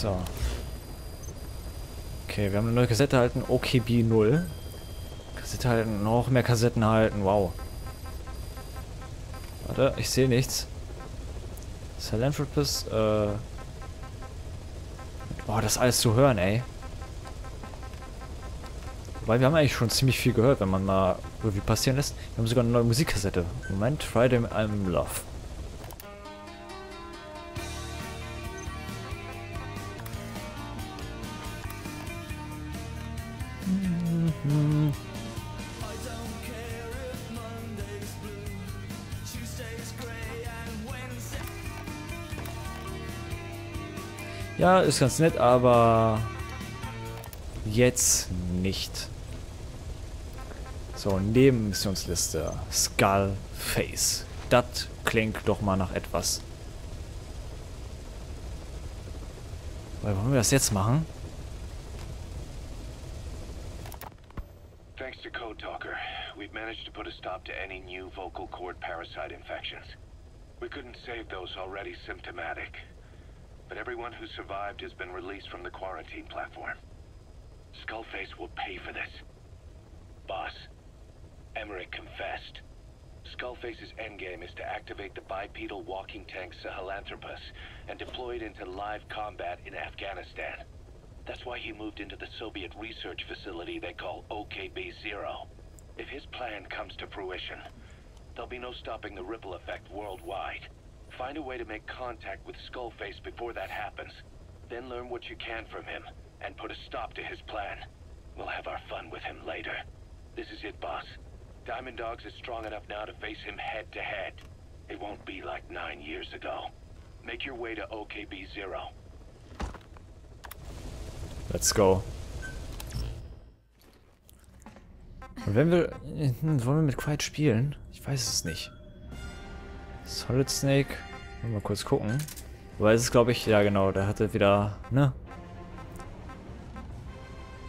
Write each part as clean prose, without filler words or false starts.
So. Okay, wir haben eine neue Kassette erhalten. OKB 0. Kassette halten, noch mehr Kassetten halten. Wow. Warte, ich sehe nichts. Sahelanthropus, boah, das alles zu hören, ey. Wobei, wir haben eigentlich schon ziemlich viel gehört, wenn man mal Revue passieren lässt. Wir haben sogar eine neue Musikkassette. Moment, Friday I'm Love. Ja, ist ganz nett, aber jetzt nicht. So, Nebenmissionsliste. Skull Face. Das klingt doch mal nach etwas. Weil wollen wir das jetzt machen? Thanks to Code Talker, we've managed to put a stop to any new vocal cord parasite infections. We couldn't save those already symptomatic. But everyone who survived has been released from the quarantine platform. Skull Face will pay for this. Boss, Emmerich confessed. Skull Face's endgame is to activate the bipedal walking tank Sahelanthropus and deploy it into live combat in Afghanistan. That's why he moved into the Soviet research facility they call OKB 0. If his plan comes to fruition, there'll be no stopping the ripple effect worldwide. Find a way to make contact with Skull Face before that happens. Then learn what you can from him and put a stop to his plan. We'll have our fun with him later. This is it, boss. Diamond Dogs is strong enough now to face him head to head. It won't be like 9 years ago. Make your way to OKB 0. Let's go. Und wenn wir... wollen wir mit Quiet spielen? Ich weiß es nicht. Solid Snake. Mal kurz gucken. Weil es ist, glaube ich, ja genau, der hatte wieder, ne?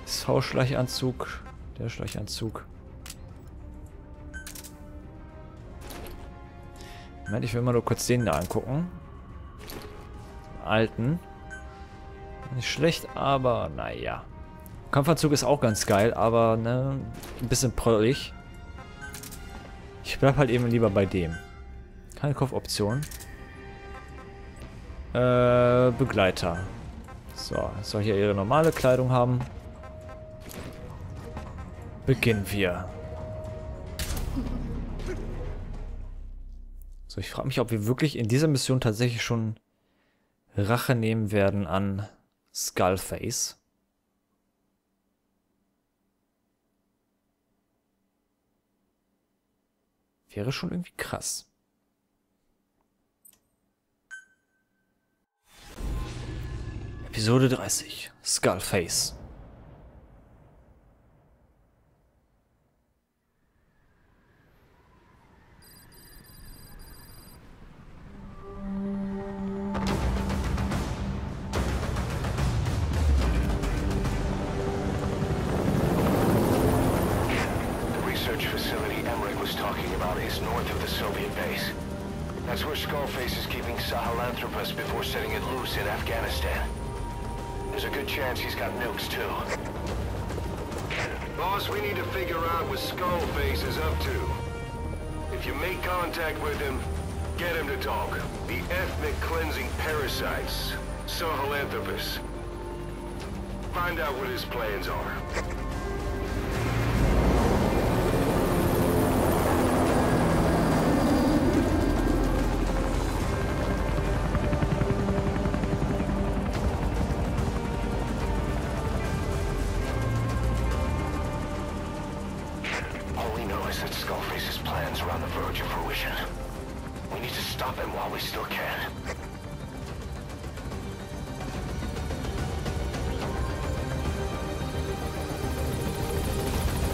V-Schleichanzug. Der Schleichanzug. Moment, ich will mal nur kurz den da angucken. Den alten. Nicht schlecht, aber naja. Kampfanzug ist auch ganz geil, aber ne, ein bisschen prollig. Ich bleib halt eben lieber bei dem. Keine Kaufoption. Begleiter. So, soll hier ihre normale Kleidung haben. Beginnen wir. So, ich frage mich, ob wir wirklich in dieser Mission tatsächlich schon Rache nehmen werden an Skull Face. Wäre schon irgendwie krass. Episode 30. Skull Face. The research facility Emmerich was talking about is north of the Soviet base. That's where Skull Face is keeping Sahelanthropus before setting it loose in Afghanistan. There's a good chance he's got nukes, too. Boss, we need to figure out what Skull Face is up to. If you make contact with him, get him to talk. The ethnic cleansing parasites, Sahelanthropus. Find out what his plans are.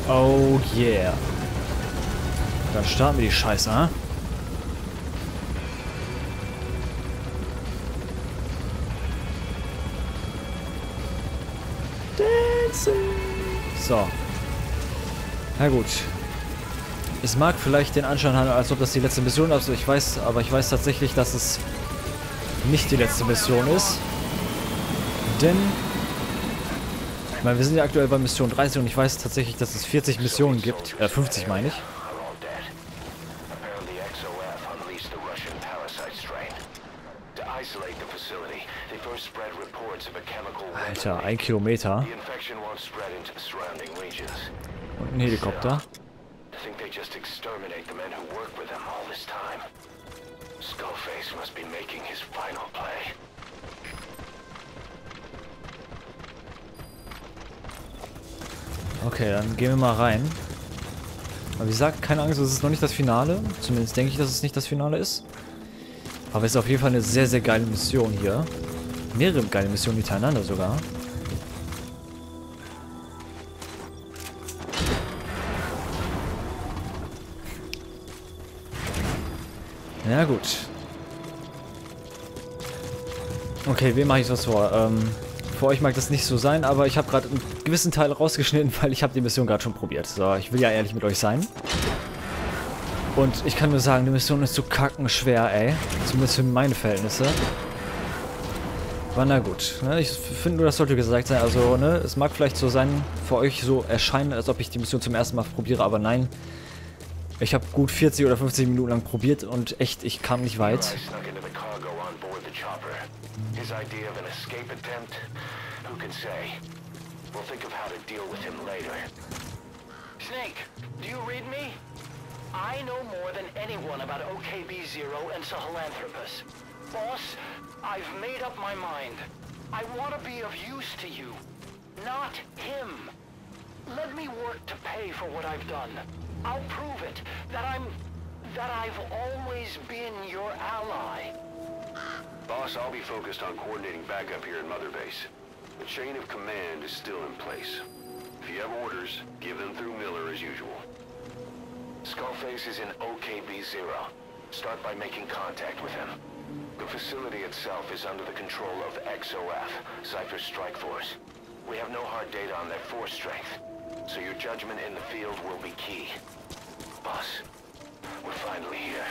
Oh yeah. Dann starten wir die Scheiße, ne? Dancing. So. Na gut. Es mag vielleicht den Anschein haben, als ob das die letzte Mission ist. Also ich weiß tatsächlich, dass es nicht die letzte Mission ist. denn... Ich meine, wir sind ja aktuell bei Mission 30 und ich weiß tatsächlich, dass es 40 Missionen gibt. 50 meine ich. Alter, 1 Kilometer. Und ein Helikopter. Skull Face must be making his final play. Okay, dann gehen wir mal rein. Aber wie gesagt, keine Angst, es ist noch nicht das Finale. Zumindest denke ich, dass es nicht das Finale ist. Aber es ist auf jeden Fall eine sehr, sehr geile Mission hier. Mehrere geile Missionen hintereinander sogar. Na gut. Okay, wem mache ich was vor? Für euch mag das nicht so sein, aber ich habe gerade einen gewissen Teil rausgeschnitten, weil ich habe die Mission gerade schon probiert. So, ich will ja ehrlich mit euch sein. Und ich kann nur sagen, die Mission ist so kackenschwer, ey. Zumindest für meine Verhältnisse. Aber na gut. Ne? Ich finde nur, das sollte gesagt sein. Also, ne, es mag vielleicht so sein, für euch so erscheinen, als ob ich die Mission zum ersten Mal probiere, aber nein. Ich habe gut 40 oder 50 Minuten lang probiert und echt, ich kam nicht weit. Snake, do you read me? I know more than anyone about OKB 0 and Sahelanthropus. Boss, I've made up my mind. I want to be of use to you, not him. Let me work to pay for what I've done. I'll prove it, that I've always been your ally. Boss, I'll be focused on coordinating backup here in Mother Base. The chain of command is still in place. If you have orders, give them through Miller as usual. Skull Face is in OKB 0. Start by making contact with him. The facility itself is under the control of XOF, Cypher Strike Force. We have no hard data on their force strength. So your judgment in the field will be key. Boss, we're finally here.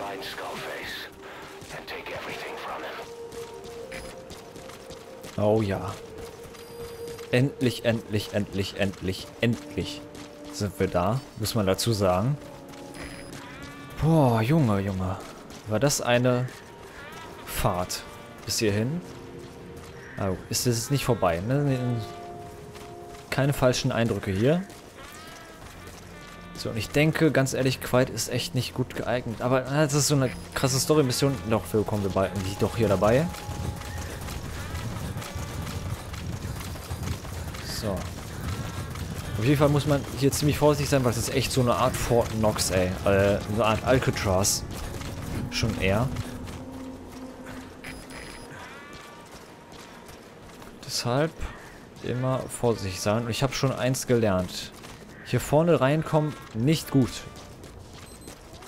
Find Skull Face and take everything from him. Oh ja. Endlich, endlich, endlich, endlich, endlich sind wir da, muss man dazu sagen. Boah, Junge, Junge. War das eine Fahrt bis hierhin? Oh, ist es nicht vorbei, ne? Keine falschen Eindrücke hier. So, und ich denke, ganz ehrlich, Quiet ist echt nicht gut geeignet. Aber das ist so eine krasse Story-Mission. Doch, wir kommen wir bald doch hier dabei. So. Auf jeden Fall muss man hier ziemlich vorsichtig sein, weil es ist echt so eine Art Fort Knox, ey. Eine Art Alcatraz. Schon eher. Deshalb... immer vorsichtig sein. Und ich habe schon eins gelernt. Hier vorne reinkommen, nicht gut.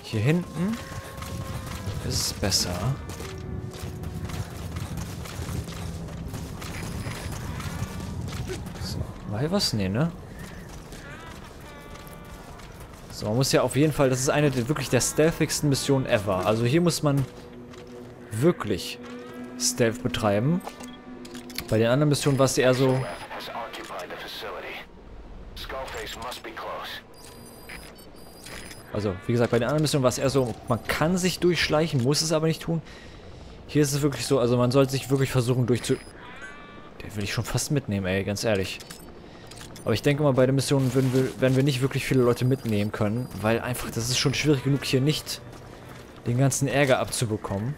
Hier hinten ist es besser. So, war hier was? Nee, ne? So, man muss ja auf jeden Fall, das ist eine der, wirklich der stealthigsten Missionen ever. Also hier muss man wirklich Stealth betreiben. Bei den anderen Missionen war es eher so... Also, wie gesagt, bei den anderen Missionen war es eher so, man kann sich durchschleichen, muss es aber nicht tun. Hier ist es wirklich so, also man sollte sich wirklich versuchen durchzu... Den will ich schon fast mitnehmen, ey, ganz ehrlich. Aber ich denke mal, bei den Missionen werden wir nicht wirklich viele Leute mitnehmen können, weil einfach, das ist schon schwierig genug, hier nicht den ganzen Ärger abzubekommen.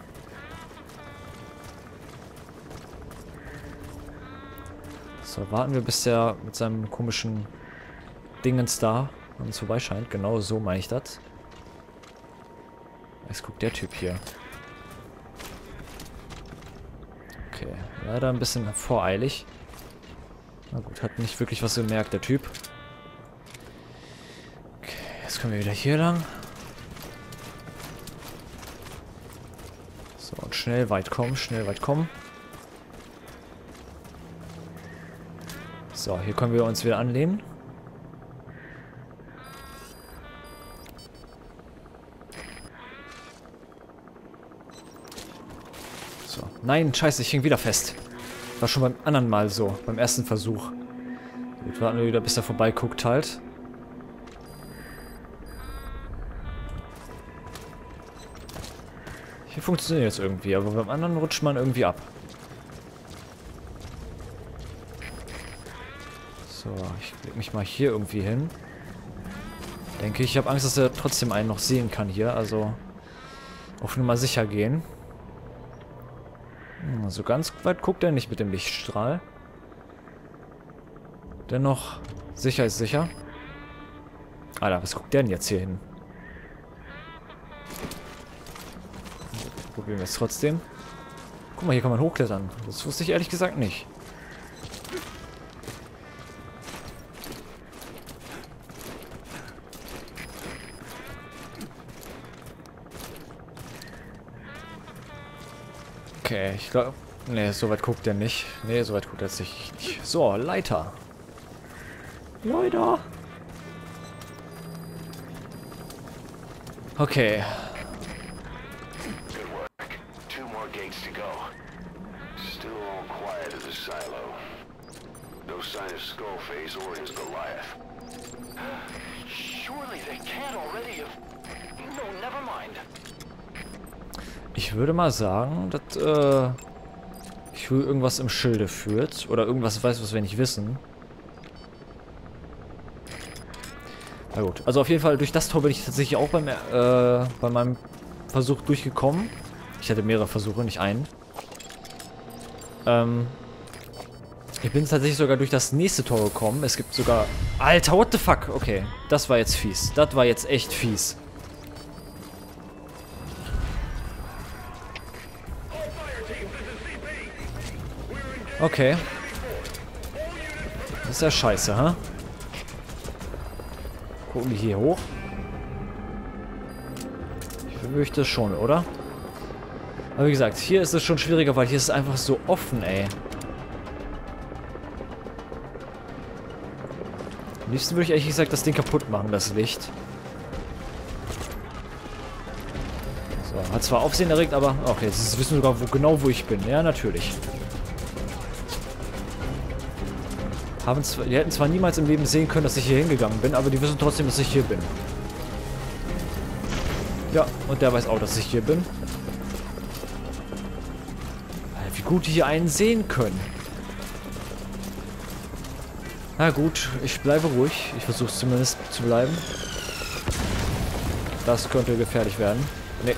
So, warten wir, bis der mit seinem komischen Dingens da an uns vorbeischeint. Genau so meine ich das. Jetzt guckt der Typ hier. Okay, leider ein bisschen voreilig. Na gut, hat nicht wirklich was gemerkt, der Typ. Okay, jetzt können wir wieder hier lang. So, und schnell weit kommen, schnell weit kommen. So, hier können wir uns wieder anlehnen. So, nein, scheiße, ich hing wieder fest. War schon beim anderen Mal so, beim ersten Versuch. Jetzt warten wir wieder, bis er vorbeiguckt halt. Hier funktioniert jetzt irgendwie, aber beim anderen rutscht man irgendwie ab. So, ich leg mich mal hier irgendwie hin. Denke ich, ich habe Angst, dass er trotzdem einen noch sehen kann hier, also auf Nummer sicher gehen. So ganz weit guckt er nicht mit dem Lichtstrahl. Dennoch, sicher ist sicher. Alter, was guckt der denn jetzt hier hin? Probieren wir es trotzdem. Guck mal, hier kann man hochklettern. Das wusste ich ehrlich gesagt nicht. Okay, ich glaube... Ne, so weit guckt er nicht. Ne, so weit guckt er nicht. So, Leiter. Leiter. Okay. Ich würde mal sagen, dass ich irgendwas im Schilde führt oder irgendwas weiß, was wir nicht wissen. Na gut, also auf jeden Fall durch das Tor bin ich tatsächlich auch beim bei meinem Versuch durchgekommen. Ich hatte mehrere Versuche, nicht einen. Ich bin tatsächlich sogar durch das nächste Tor gekommen. Es gibt sogar... Alter, what the fuck? Okay, das war jetzt fies. Das war jetzt echt fies. Okay. Das ist ja scheiße, ha? Gucken wir hier hoch. Ich befürchte das schon, oder? Aber wie gesagt, hier ist es schon schwieriger, weil hier ist es einfach so offen, ey. Am liebsten würde ich ehrlich gesagt das Ding kaputt machen, das Licht. So, hat zwar Aufsehen erregt, aber... Ach, jetzt wissen wir sogar genau, wo ich bin. Ja, natürlich. Die hätten zwar niemals im Leben sehen können, dass ich hier hingegangen bin, aber die wissen trotzdem, dass ich hier bin. Ja, und der weiß auch, dass ich hier bin. Wie gut die hier einen sehen können. Na gut, ich bleibe ruhig. Ich versuche zumindest zu bleiben. Das könnte gefährlich werden. Nee.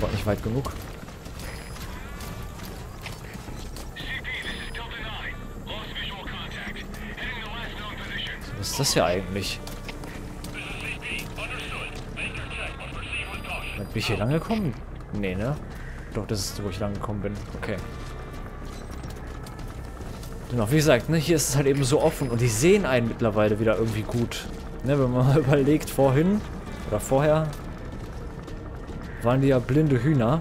War nicht weit genug. Was ist das hier eigentlich? Bin ich hier lang gekommen? Nee, ne? Doch, das ist, wo ich lang gekommen bin. Okay. Dennoch, wie gesagt, ne, hier ist es halt eben so offen und die sehen einen mittlerweile wieder irgendwie gut. Ne, wenn man mal überlegt, vorhin oder vorher waren die ja blinde Hühner.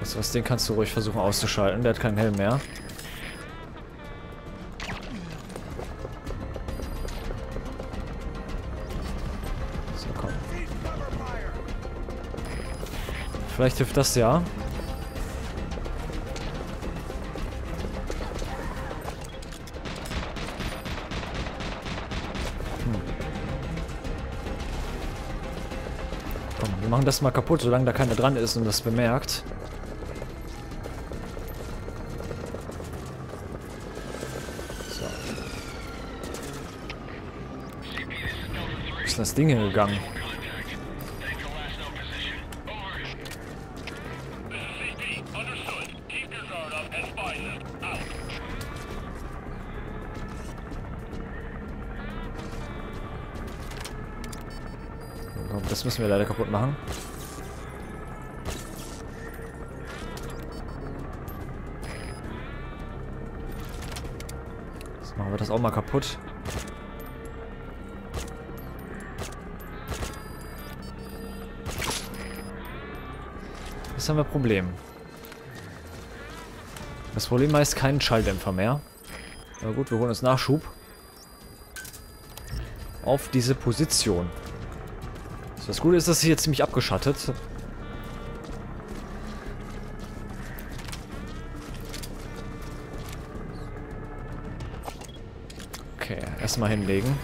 Weißt du was, den kannst du ruhig versuchen auszuschalten. Der hat keinen Helm mehr. Vielleicht hilft das ja. Komm, wir machen das mal kaputt, solange da keiner dran ist und das bemerkt. So. Wo ist das Ding hingegangen? Das müssen wir leider kaputt machen. Jetzt machen wir das auch mal kaputt. Jetzt haben wir ein Problem. Das Problem heißt keinen Schalldämpfer mehr. Aber gut, wir holen uns Nachschub. Auf diese Position. Das Gute ist, dass sie hier ziemlich abgeschattet. erstmal hinlegen.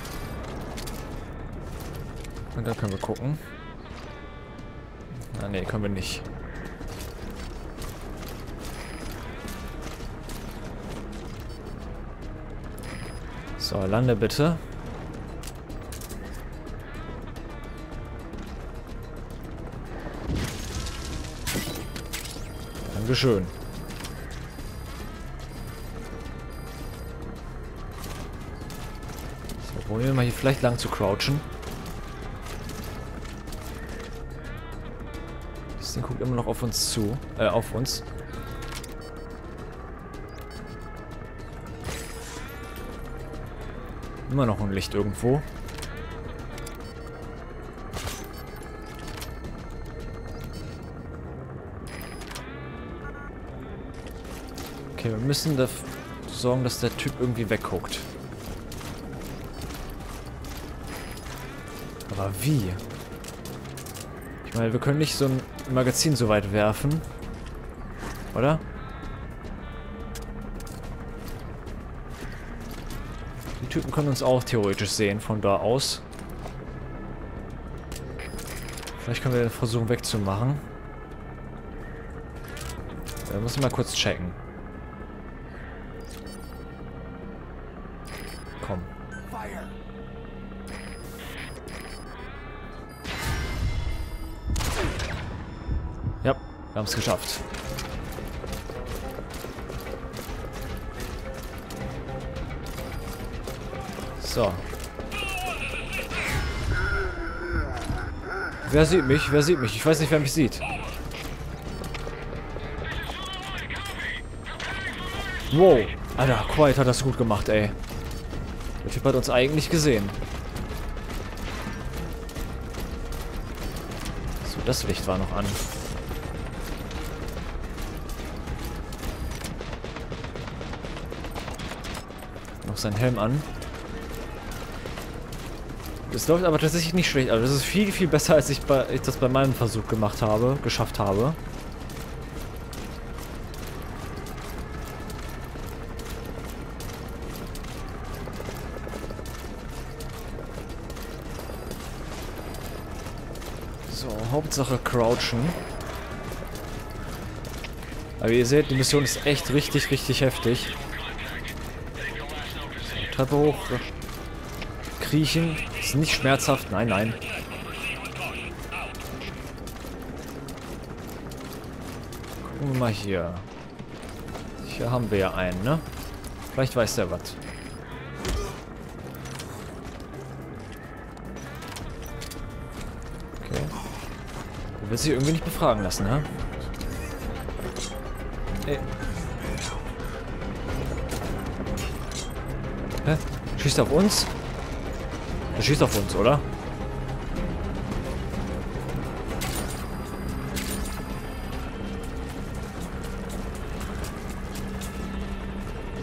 Und dann können wir gucken. Ah ne, können wir nicht. So, lande bitte. Dankeschön. So, probieren wir mal hier vielleicht lang zu crouchen. Das Ding guckt immer noch auf uns zu. Auf uns. Immer noch ein Licht irgendwo. Okay, wir müssen dafür sorgen, dass der Typ irgendwie wegguckt. Aber wie? Ich meine, wir können nicht so ein Magazin so weit werfen. Oder? Die Typen können uns auch theoretisch sehen, von da aus. Vielleicht können wir den versuchen wegzumachen. Da muss ich mal kurz checken. Komm. Ja, wir haben es geschafft. So. Wer sieht mich? Wer sieht mich? Ich weiß nicht, wer mich sieht. Wow. Alter, Quiet hat das gut gemacht, ey. Der Typ hat uns eigentlich gesehen. So, das Licht war noch an. Noch sein Helm an. Es läuft aber tatsächlich nicht schlecht. Also das ist viel, viel besser, als ich das bei meinem Versuch geschafft habe. So, Hauptsache crouchen. Aber ihr seht, die Mission ist echt richtig, richtig heftig. So, Treppe hoch. Kriechen. Ist nicht schmerzhaft. Nein, nein. Gucken wir mal hier. Hier haben wir ja einen, ne? Vielleicht weiß der was. Okay. Du willst dich irgendwie nicht befragen lassen, ne? Hey. Hä? Schießt auf uns? Er schießt auf uns, oder?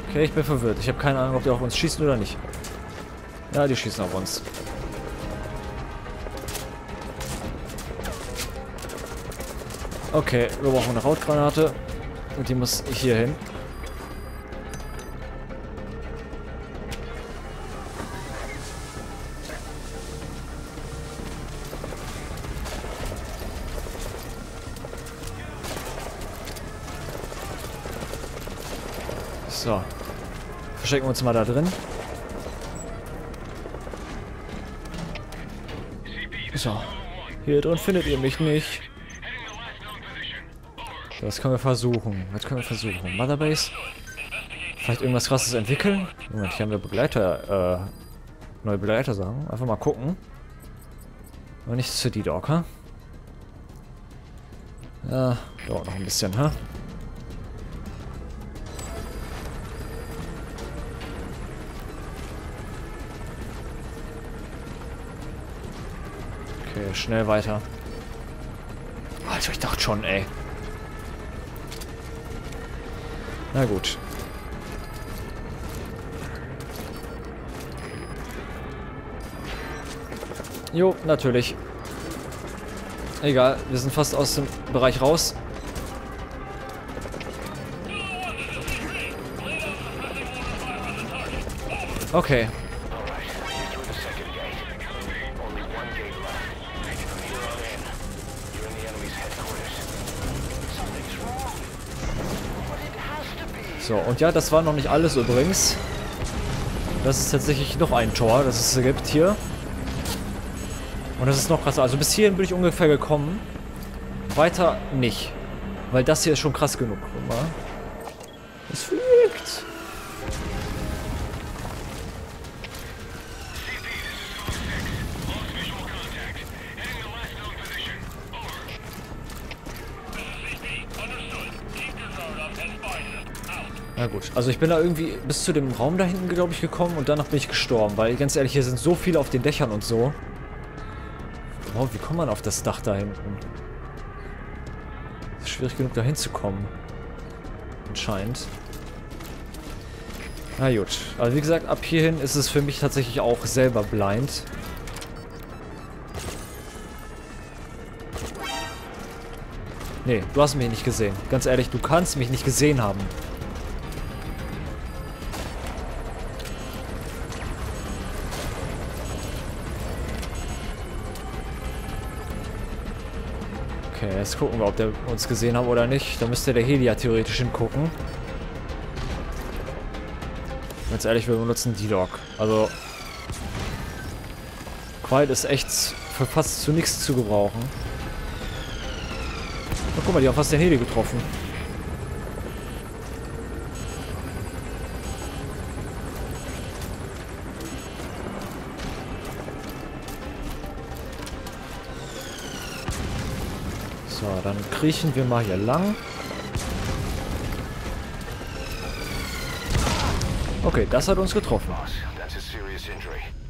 Okay, ich bin verwirrt. Ich habe keine Ahnung, ob die auf uns schießen oder nicht. Ja, die schießen auf uns. Okay, wir brauchen eine Hautgranate. Und die muss hier hin. So, verstecken wir uns mal da drin. So, hier drin findet ihr mich nicht. Das können wir versuchen. Jetzt können wir versuchen. Mother Base. Vielleicht irgendwas Krasses entwickeln. Moment, hier haben wir Begleiter, neue Begleiter sagen. Einfach mal gucken. Aber nichts für D-Dog, ha? Ja, dauert noch ein bisschen, ha? Okay, schnell weiter. Alter, ich dachte schon, ey. Na gut. Jo, natürlich. Egal, wir sind fast aus dem Bereich raus. Okay. So, und ja, das war noch nicht alles übrigens. Das ist tatsächlich noch ein Tor, das es gibt hier. Und das ist noch krasser. Also bis hierhin bin ich ungefähr gekommen. Weiter nicht. Weil das hier ist schon krass genug. Guck mal. Es fliegt. Na gut, also ich bin da irgendwie bis zu dem Raum da hinten, glaube ich, gekommen und danach bin ich gestorben, weil ganz ehrlich, hier sind so viele auf den Dächern und so. Wow, wie kommt man auf das Dach da hinten? Ist schwierig genug, da hinzukommen. Anscheinend. Na gut, also wie gesagt, ab hierhin ist es für mich tatsächlich auch selber blind. Nee, du hast mich nicht gesehen. Ganz ehrlich, du kannst mich nicht gesehen haben. Okay, jetzt gucken wir, ob der uns gesehen hat oder nicht. Da müsste der Heli ja theoretisch hingucken. Ganz ehrlich, wir benutzen D-Log. Also, Quiet ist echt für fast zu nichts zu gebrauchen. Oh, guck mal, die haben fast den Heli getroffen. So, dann kriechen wir mal hier lang. Okay, das hat uns getroffen. Oh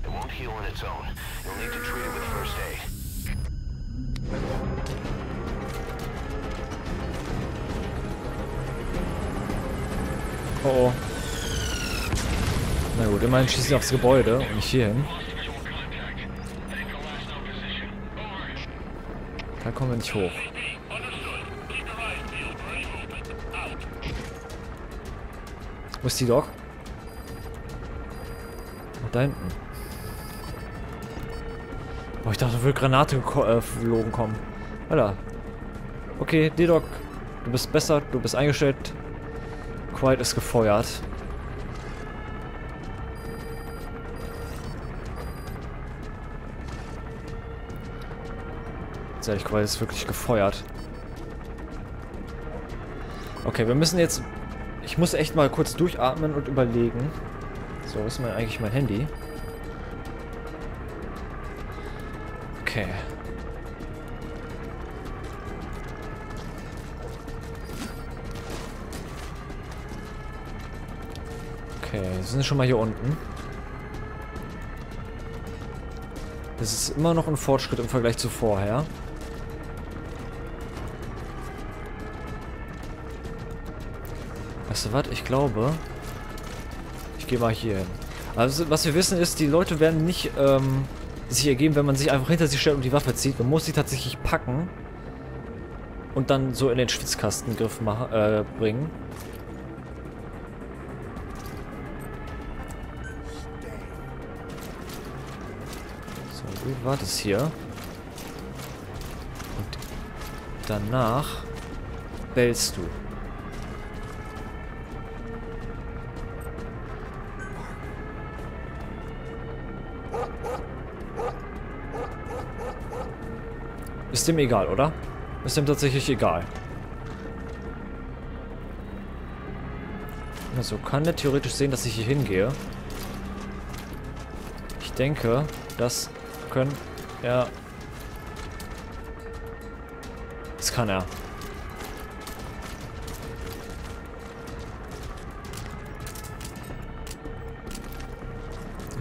oh. Na gut, immerhin schießen sie aufs Gebäude und nicht hier hin. Da kommen wir nicht hoch. Wo ist die Doc? Da hinten. Boah, ich dachte, da würde Granate geflogen kommen. Alter. Okay, D-Doc, du bist besser, du bist eingestellt. Quiet ist gefeuert. Jetzt ehrlich, Quiet ist wirklich gefeuert. Okay, wir müssen jetzt... Ich muss echt mal kurz durchatmen und überlegen. So, wo ist mein, eigentlich mein Handy? Okay. Okay, wir sind schon mal hier unten. Das ist immer noch ein Fortschritt im Vergleich zu vorher. Weißt du was? Ich glaube... Ich gehe mal hier hin. Also, was wir wissen ist, die Leute werden nicht sich ergeben, wenn man sich einfach hinter sie stellt und die Waffe zieht. Man muss sie tatsächlich packen und dann so in den Schwitzkastengriff machen, bringen. War das hier? Und danach bellst du. Ist dem egal, oder? Ist dem tatsächlich egal. Also kann der theoretisch sehen, dass ich hier hingehe. Ich denke, dass... Können. Ja. Das kann er.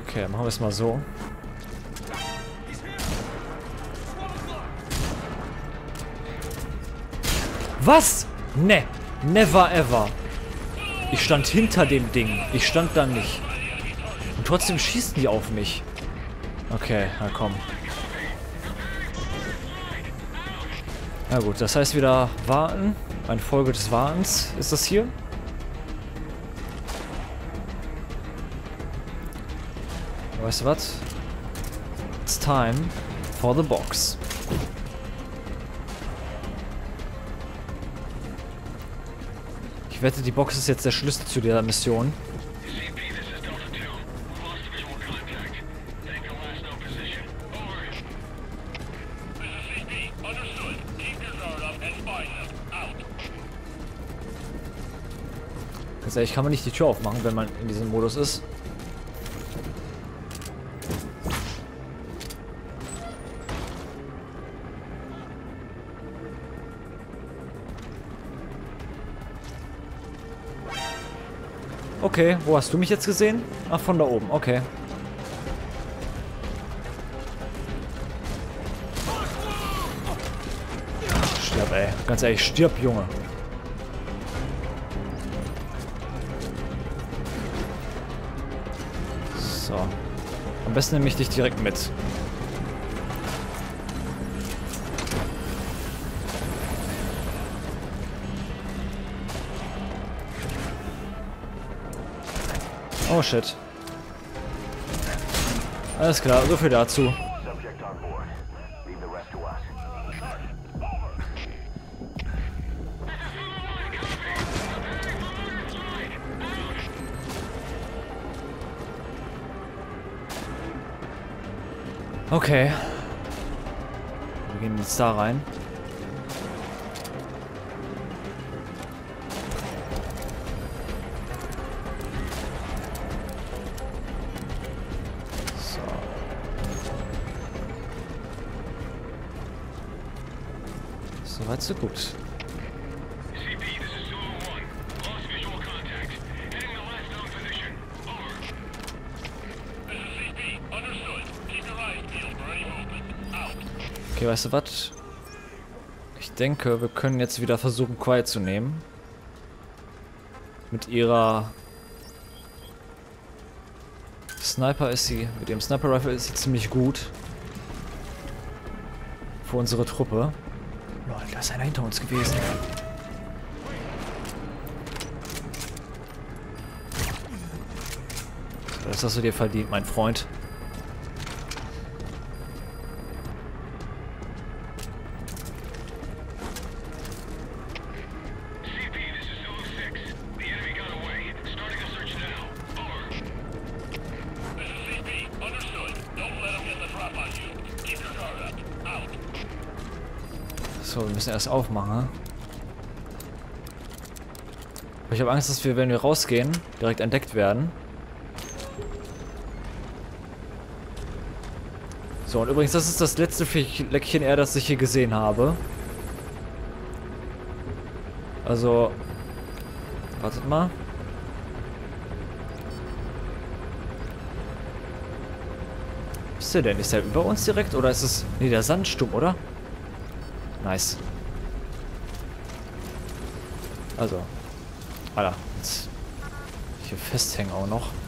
Okay, machen wir es mal so. Was? Ne. Never ever. Ich stand hinter dem Ding. Ich stand da nicht. Und trotzdem schießen die auf mich. Okay, na komm. Na gut, das heißt wieder warten. Eine Folge des Wartens ist das hier. Weißt du was? It's time for the box. Ich Ich wette, die Box ist jetzt der Schlüssel zu dieser Mission. Ganz ehrlich, kann man nicht die Tür aufmachen, wenn man in diesem Modus ist. Okay, wo hast du mich jetzt gesehen? Ach, von da oben, okay. Stirb, ey. Ganz ehrlich, stirb, Junge. So. Am besten nehme ich dich direkt mit. Oh shit. Alles klar, so viel dazu. Okay. Wir gehen jetzt da rein. Soweit so gut. Okay, weißt du was? Ich denke, wir können jetzt wieder versuchen, Quiet zu nehmen. Mit ihrer Sniper ist sie, mit ihrem Sniper-Rifle ist sie ziemlich gut. Für unsere Truppe. Lol, da ist einer hinter uns gewesen. Das hast du dir verdient, mein Freund. So, wir müssen erst aufmachen. Ich habe Angst, dass wir, wenn wir rausgehen, direkt entdeckt werden. So, und übrigens, das ist das letzte Fleckchen Erde, das ich hier gesehen habe. Also, wartet mal. Ist der denn? Ist der über uns direkt oder ist es... Nee, der Sandsturm, oder? Nice. Also. Alter, jetzt hier festhängen auch noch.